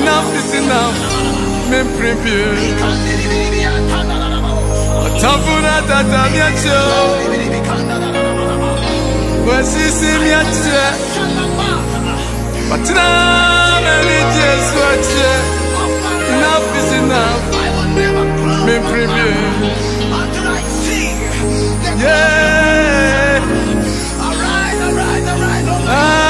Enough is enough. Men prepare. Tafuna tata miacho. Wasisi miacho. But now many just watch. Enough is enough. Men prepare. Yeah. Alright.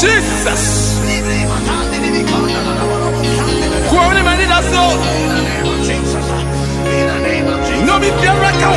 Jesus! No me and your brother,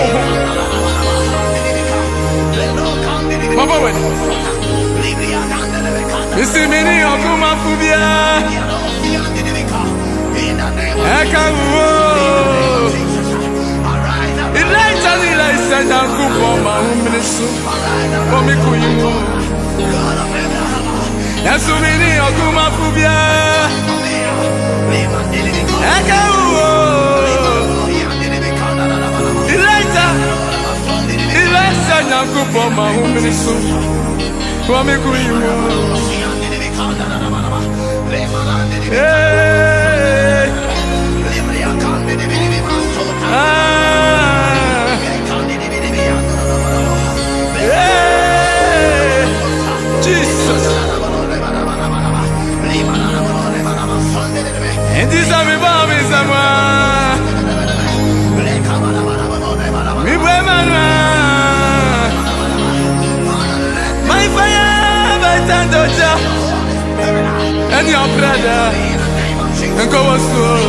and go on slow.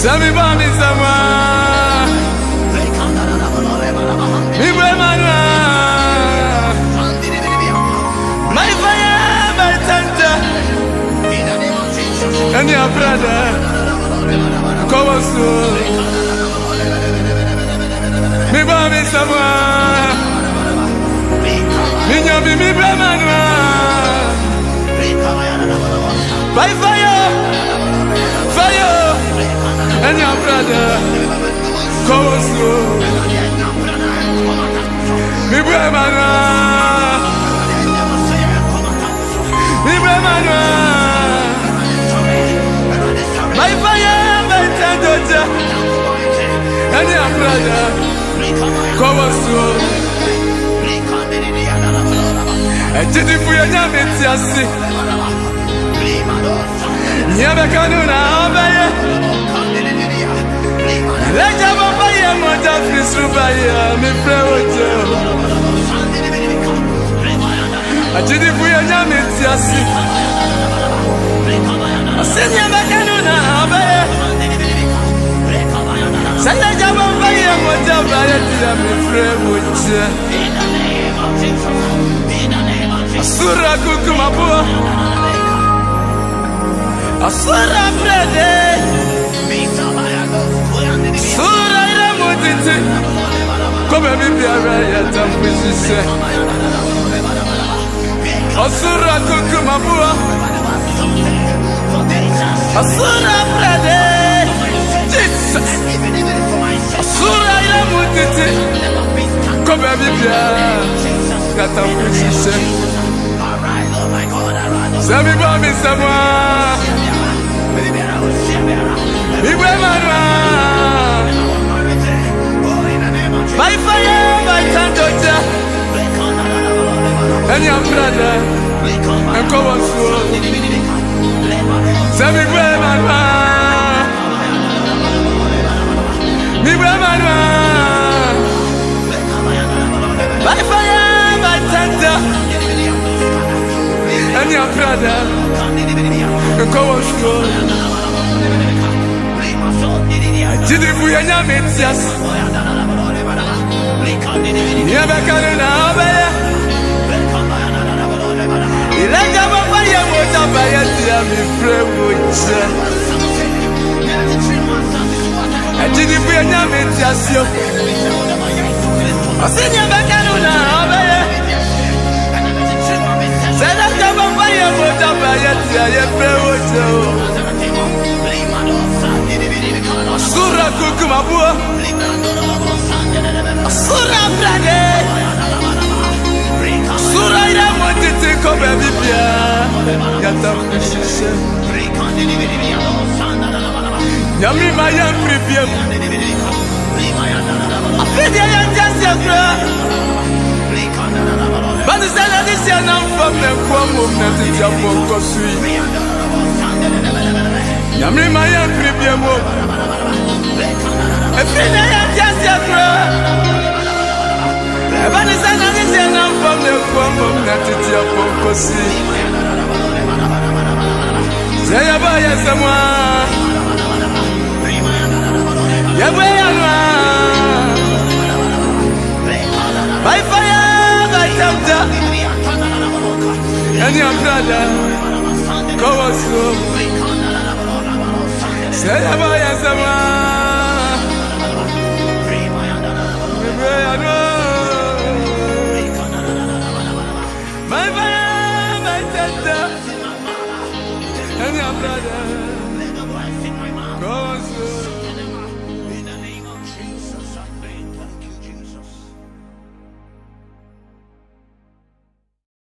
Sami Bami Sama, Ibrahimana, my fire, my thunder, and your brother, go on slow. Mi Bami Sama, Minyobi Mi Brahmana. By fire, fire, and your brother, go slow. Mi bremana, by fire, by thunder, and your brother, go slow. And did it for your name, Nyame kanuna abaye, leja babaye moja frisubaye mi prewote. Ajidi buya nyame tiasi, asin nyame kanuna abaye, leja babaye moja frisubaye mi prewote. Asura kukumabu. Asura prede, sura iramutiti, kome bibiara yata mwisise. Asura kukumabua, asura prede, Jesus. Asura iramutiti, kome bibiara yata mwisise. Sami bami samwa. Ibrahimana, and your brother, and come on through. Say me brave and man, me brave and man. By fire, by thunder, and your brother, and come on through. Did it we and Sura kukuma bua, sura brade, sura ira motete kobe bibia. Yata kushise, yami mayan pribia. Afidi ayanjasi akra, bani zeladi si anamfam ne kwa mumneti japo kosui. Yami mayan pribia mo. If you don't just get through, but it's not easy enough for me. Come on, let it your focus. Say your boy is the one. Your boy is the one. By fire, by thunder, and your brother, go on through. Say your boy is the one.